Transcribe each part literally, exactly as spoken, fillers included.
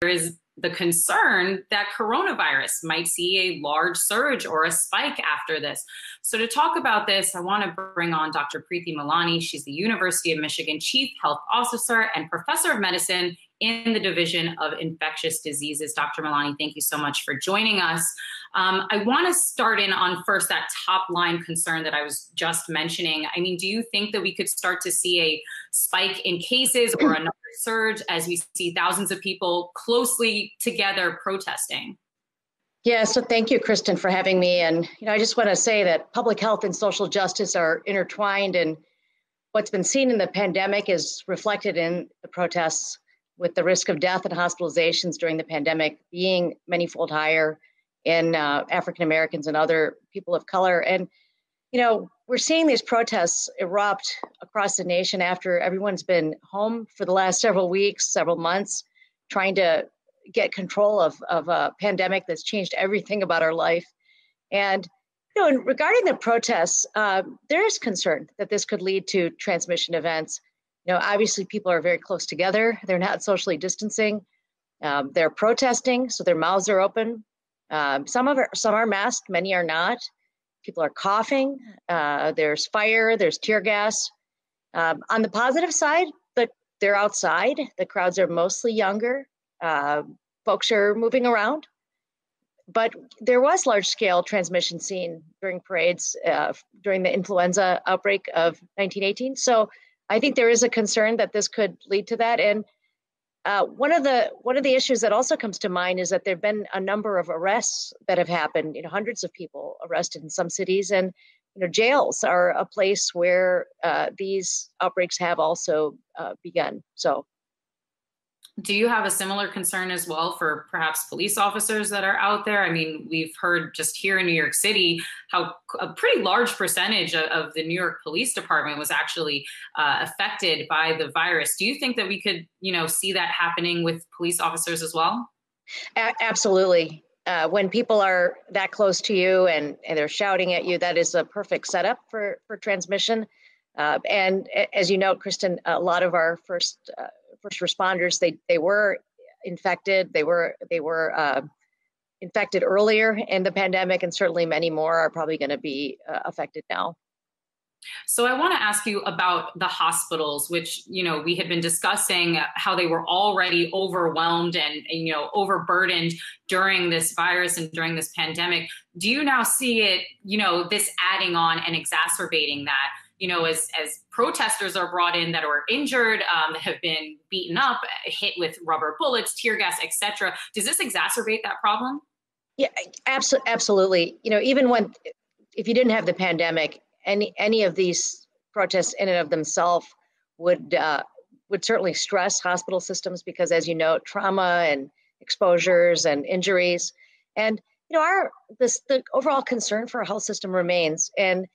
There is the concern that coronavirus might see a large surge or a spike after this. So to talk about this, I want to bring on Doctor Preeti Malani. She's the University of Michigan Chief Health Officer and Professor of Medicine in the Division of Infectious Diseases. Doctor Malani, thank you so much for joining us. Um, I want to start in on first that top line concern that I was just mentioning. I mean, do you think that we could start to see a spike in cases or another surge as we see thousands of people closely together protesting? Yeah, so thank you, Kristen, for having me. And, you know, I just want to say that public health and social justice are intertwined, and what's been seen in the pandemic is reflected in the protests, with the risk of death and hospitalizations during the pandemic being manyfold higher in uh, African-Americans and other people of color. And, you know, we're seeing these protests erupt across the nation after everyone's been home for the last several weeks, several months, trying to get control of, of a pandemic that's changed everything about our life. And, you know, and regarding the protests, uh, there is concern that this could lead to transmission events. You know, obviously, people are very close together. They're not socially distancing. Um, they're protesting, so their mouths are open. Um, some of our, some are masked, many are not. People are coughing. Uh, there's fire. There's tear gas. Um, on the positive side, the, they're outside. The crowds are mostly younger. Uh, folks are moving around. But there was large-scale transmission seen during parades uh, during the influenza outbreak of nineteen eighteen. So I think there is a concern that this could lead to that. And uh, one of the one of the issues that also comes to mind is that there have been a number of arrests that have happened, you know, hundreds of people arrested in some cities. And, you know, jails are a place where uh, these outbreaks have also uh, begun. So do you have a similar concern as well for perhaps police officers that are out there? I mean, we've heard just here in New York City how a pretty large percentage of, of the New York Police Department was actually uh, affected by the virus. Do you think that we could, you know, see that happening with police officers as well? A- absolutely. Uh, when people are that close to you and, and they're shouting at you, that is a perfect setup for, for transmission. Uh, and as you know, Kristen, a lot of our first uh, First responders, they they were infected. They were they were uh, infected earlier in the pandemic, and certainly many more are probably going to be uh, affected now. So I want to ask you about the hospitals, which, you know, we had been discussing how they were already overwhelmed and, and you know, overburdened during this virus and during this pandemic. Do you now see it, you know, this adding on and exacerbating that? You know, as, as protesters are brought in that are injured, um, that have been beaten up, hit with rubber bullets, tear gas, et cetera. Does this exacerbate that problem? Yeah, absolutely. Absolutely. You know, even when, if you didn't have the pandemic, any any of these protests in and of themselves would uh, would certainly stress hospital systems because, as you know, trauma and exposures and injuries, and you know, our this the overall concern for our health system remains. And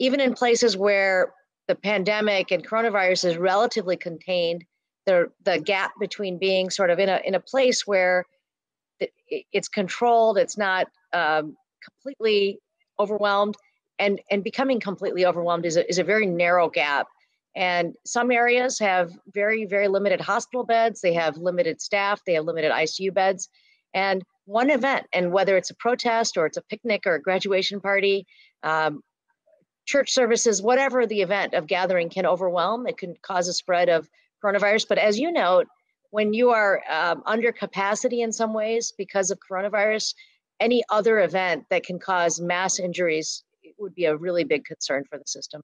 even in places where the pandemic and coronavirus is relatively contained, the the gap between being sort of in a in a place where it, it's controlled, it's not um, completely overwhelmed, and and becoming completely overwhelmed is a, is a very narrow gap. And some areas have very, very limited hospital beds. They have limited staff. They have limited I C U beds. And one event, and whether it's a protest or it's a picnic or a graduation party, um, church services, whatever the event of gathering can overwhelm, it can cause a spread of coronavirus. But as you know, when you are um, under capacity in some ways because of coronavirus, any other event that can cause mass injuries would be a really big concern for the system.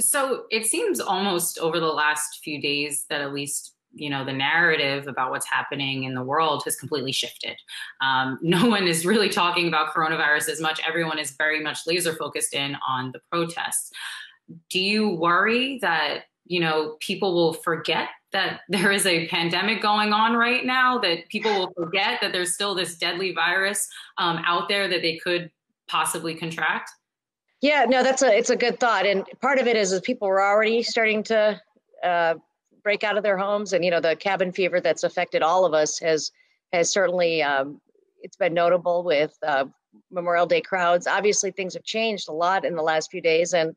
So it seems almost over the last few days that at least, you know, the narrative about what's happening in the world has completely shifted. Um, no one is really talking about coronavirus as much. Everyone is very much laser focused in on the protests. Do you worry that, you know, people will forget that there is a pandemic going on right now, that people will forget that there's still this deadly virus um, out there that they could possibly contract? Yeah, no, that's a, it's a good thought. And part of it is that people were already starting to, uh, break out of their homes, and you know the cabin fever that's affected all of us has has certainly um, it's been notable with uh, Memorial Day crowds. Obviously, things have changed a lot in the last few days, and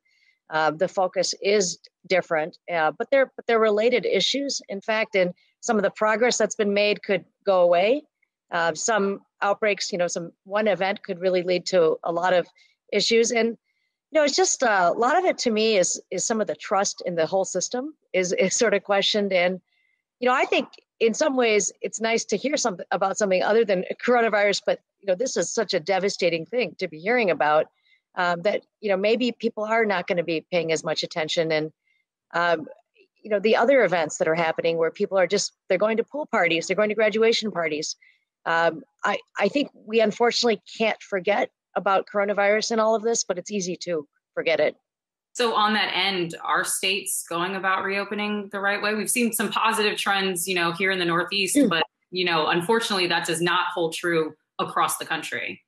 uh, the focus is different. Uh, but they're but they're related issues, in fact. And some of the progress that's been made could go away. Uh, some outbreaks, you know, some one event could really lead to a lot of issues. And, you know, it's just uh, a lot of it to me is is some of the trust in the whole system is, is sort of questioned. And, you know, I think in some ways it's nice to hear something about something other than coronavirus, but, you know, this is such a devastating thing to be hearing about um, that, you know, maybe people are not going to be paying as much attention. And, um, you know, the other events that are happening where people are just, they're going to pool parties, they're going to graduation parties. Um, I, I think we unfortunately can't forget about coronavirus and all of this, but it's easy to forget it. So on that end, are states going about reopening the right way? We've seen some positive trends, you know, here in the Northeast, mm. but, you know, unfortunately that does not hold true across the country.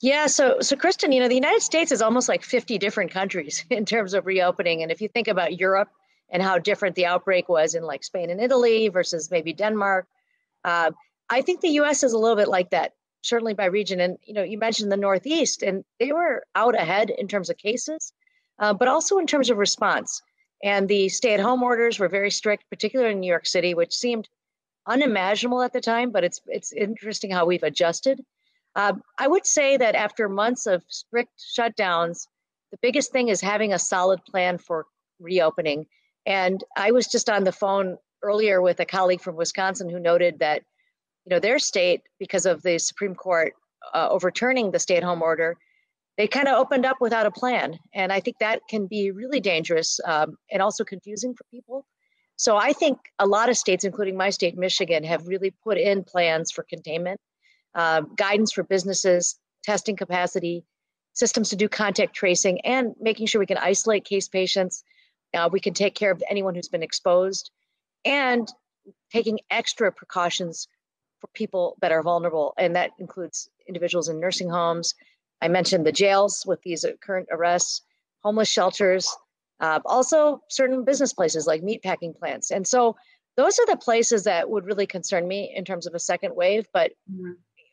Yeah. So, so Kristen, you know, the United States is almost like fifty different countries in terms of reopening. And if you think about Europe and how different the outbreak was in like Spain and Italy versus maybe Denmark, uh, I think the U S is a little bit like that, certainly by region. And, you know, you mentioned the Northeast, and they were out ahead in terms of cases, uh, but also in terms of response. And the stay-at-home orders were very strict, particularly in New York City, which seemed unimaginable at the time, but it's it's interesting how we've adjusted. Uh, I would say that after months of strict shutdowns, the biggest thing is having a solid plan for reopening. And I was just on the phone earlier with a colleague from Wisconsin who noted that, you know, their state, because of the Supreme Court uh, overturning the stay-at-home order, they kind of opened up without a plan. And I think that can be really dangerous um, and also confusing for people. So I think a lot of states, including my state, Michigan, have really put in plans for containment, uh, guidance for businesses, testing capacity, systems to do contact tracing, and making sure we can isolate case patients. Uh, we can take care of anyone who's been exposed, and taking extra precautions for people that are vulnerable, and that includes individuals in nursing homes. I mentioned the jails with these current arrests, homeless shelters, uh, also certain business places like meatpacking plants. And so those are the places that would really concern me in terms of a second wave, but mm-hmm.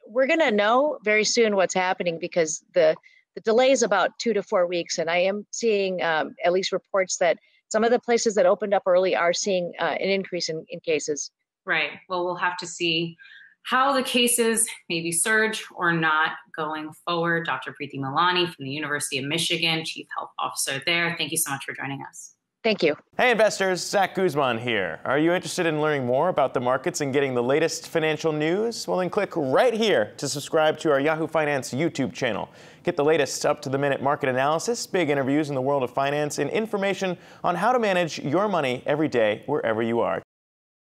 we're going to know very soon what's happening, because the, the delay is about two to four weeks. And I am seeing um, at least reports that some of the places that opened up early are seeing uh, an increase in, in cases. Right. Well, we'll have to see how the cases maybe surge or not going forward. Doctor Preeti Malani from the University of Michigan, Chief Health Officer there. Thank you so much for joining us. Thank you. Hey, investors. Zach Guzman here. Are you interested in learning more about the markets and getting the latest financial news? Well, then click right here to subscribe to our Yahoo Finance YouTube channel. Get the latest up-to-the-minute market analysis, big interviews in the world of finance, and information on how to manage your money every day wherever you are.